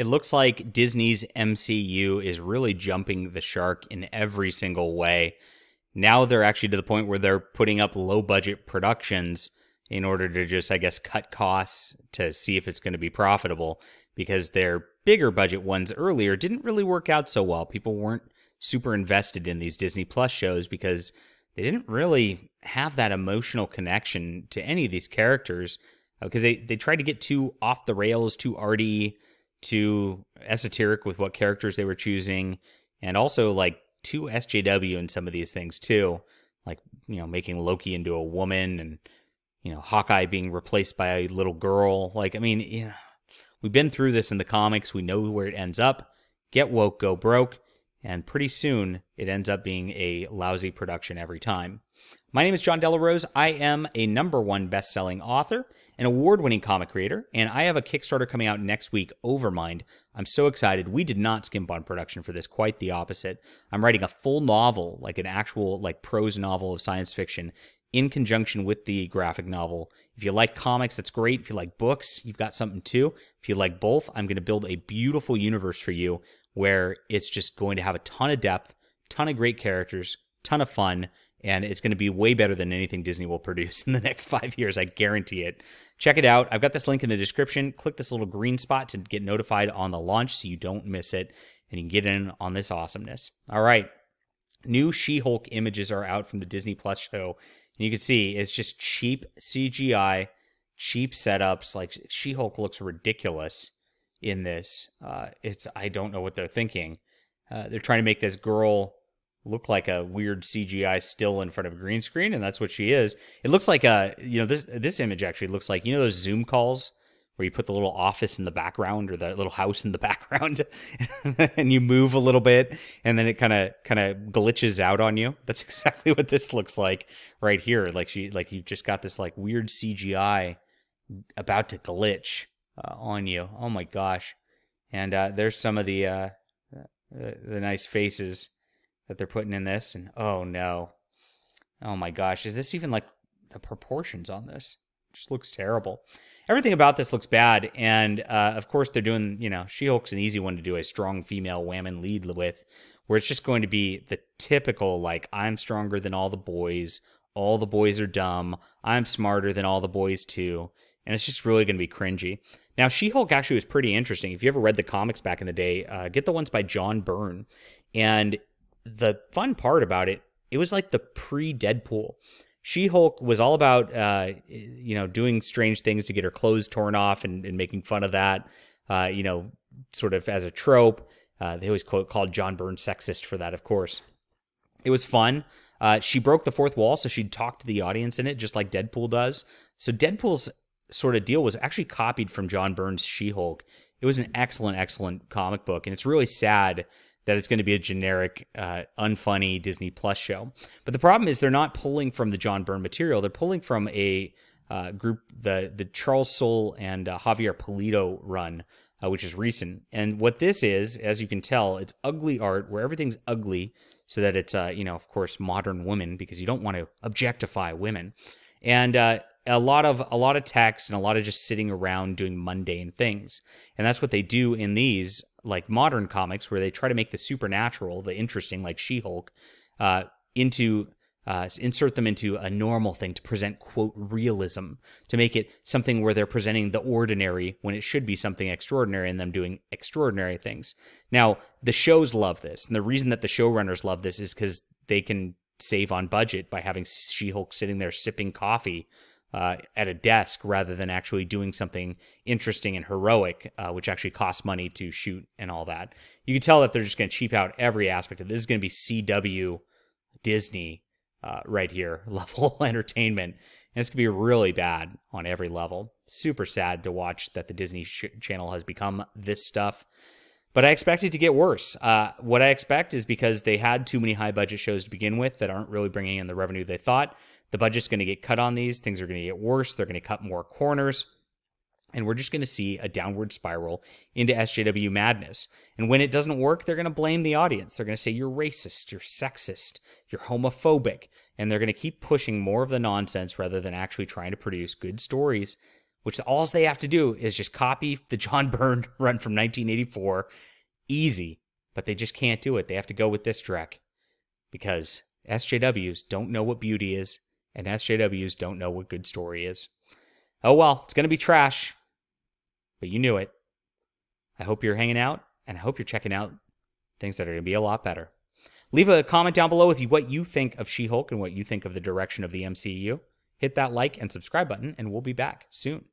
It looks like Disney's MCU is really jumping the shark in every single way. Now they're actually to the point where they're putting up low-budget productions in order to just, I guess, cut costs to see if it's going to be profitable, because their bigger budget ones earlier didn't really work out so well. People weren't super invested in these Disney Plus shows because they didn't really have that emotional connection to any of these characters, because they tried to get too off the rails, too arty, too esoteric with what characters they were choosing, and also like too SJW in some of these things too, like, you know, making Loki into a woman and, you know, Hawkeye being replaced by a little girl. Like, I mean, you know, we've been through this in the comics. We know where it ends up. Get woke, go broke, and pretty soon it ends up being a lousy production every time. My name is Jon Del Arroz. I am a #1 best-selling author, an award-winning comic creator, and I have a Kickstarter coming out next week, Overmind. I'm so excited. We did not skimp on production for this, quite the opposite. I'm writing a full novel, like an actual prose novel of science fiction, in conjunction with the graphic novel. If you like comics, that's great. If you like books, you've got something too. If you like both, I'm going to build a beautiful universe for you where it's just going to have a ton of depth, ton of great characters, ton of fun, and it's going to be way better than anything Disney will produce in the next 5 years. I guarantee it. Check it out. I've got this link in the description. Click this little green spot to get notified on the launch so you don't miss it, and you can get in on this awesomeness. All right. New She-Hulk images are out from the Disney Plus show, and you can see it's just cheap CGI, cheap setups. Like, She-Hulk looks ridiculous in this. I don't know what they're thinking. They're trying to make this girl look like a weird CGI still in front of a green screen, and that's what she is. It looks like a, you know, this image actually looks like, you know, those Zoom calls where you put the little office in the background or the little house in the background and you move a little bit and then it kind of glitches out on you. That's exactly what this looks like right here. Like, you've just got this like weird CGI about to glitch on you. Oh my gosh. And there's some of the nice faces that they're putting in this, and oh no. Oh my gosh, is this even like the proportions on this? It just looks terrible. Everything about this looks bad, and of course they're doing, you know, She-Hulk's an easy one to do a strong female woman lead with, where it's just going to be the typical, like, I'm stronger than all the boys are dumb, I'm smarter than all the boys too, and it's just really going to be cringy. Now, She-Hulk actually was pretty interesting. If you ever read the comics back in the day, get the ones by John Byrne, and the fun part about it, it was like the pre-Deadpool. She-Hulk was all about, you know, doing strange things to get her clothes torn off and making fun of that, you know, sort of as a trope. They always called John Byrne sexist for that, of course. It was fun. She broke the fourth wall, so she'd talk to the audience in it, just like Deadpool does. So Deadpool's sort of deal was actually copied from John Byrne's She-Hulk. It was an excellent, excellent comic book, and it's really sad that it's going to be a generic, unfunny Disney Plus show. But the problem is they're not pulling from the John Byrne material. They're pulling from a group, the Charles Soule and Javier Pulido run, which is recent. And what this is, as you can tell, it's ugly art where everything's ugly so that it's, you know, of course, modern women, because you don't want to objectify women. And a lot of text and a lot of just sitting around doing mundane things. And that's what they do in these, like, modern comics, where they try to make the supernatural, the interesting, like She-Hulk, insert them into a normal thing to present, quote, realism, to make it something where they're presenting the ordinary when it should be something extraordinary and them doing extraordinary things. Now, the shows love this, and the reason that the showrunners love this is because they can save on budget by having She-Hulk sitting there sipping coffee at a desk rather than actually doing something interesting and heroic, which actually costs money to shoot and all that. You can tell that they're just going to cheap out every aspect of this. This is going to be CW Disney right here, level entertainment. And it's going to be really bad on every level. Super sad to watch that the Disney Channel has become this stuff. But I expect it to get worse. What I expect is, because they had too many high-budget shows to begin with that aren't really bringing in the revenue they thought, the budget's going to get cut on these. Things are going to get worse. They're going to cut more corners. And we're just going to see a downward spiral into SJW madness. And when it doesn't work, they're going to blame the audience. They're going to say, you're racist, you're sexist, you're homophobic. And they're going to keep pushing more of the nonsense rather than actually trying to produce good stories which all they have to do is just copy the John Byrne run from 1984. Easy, but they just can't do it. They have to go with this Trek because SJWs don't know what beauty is, and SJWs don't know what good story is. Oh well, it's going to be trash, but you knew it. I hope you're hanging out, and I hope you're checking out things that are going to be a lot better. Leave a comment down below with what you think of She-Hulk and what you think of the direction of the MCU. Hit that like and subscribe button, and we'll be back soon.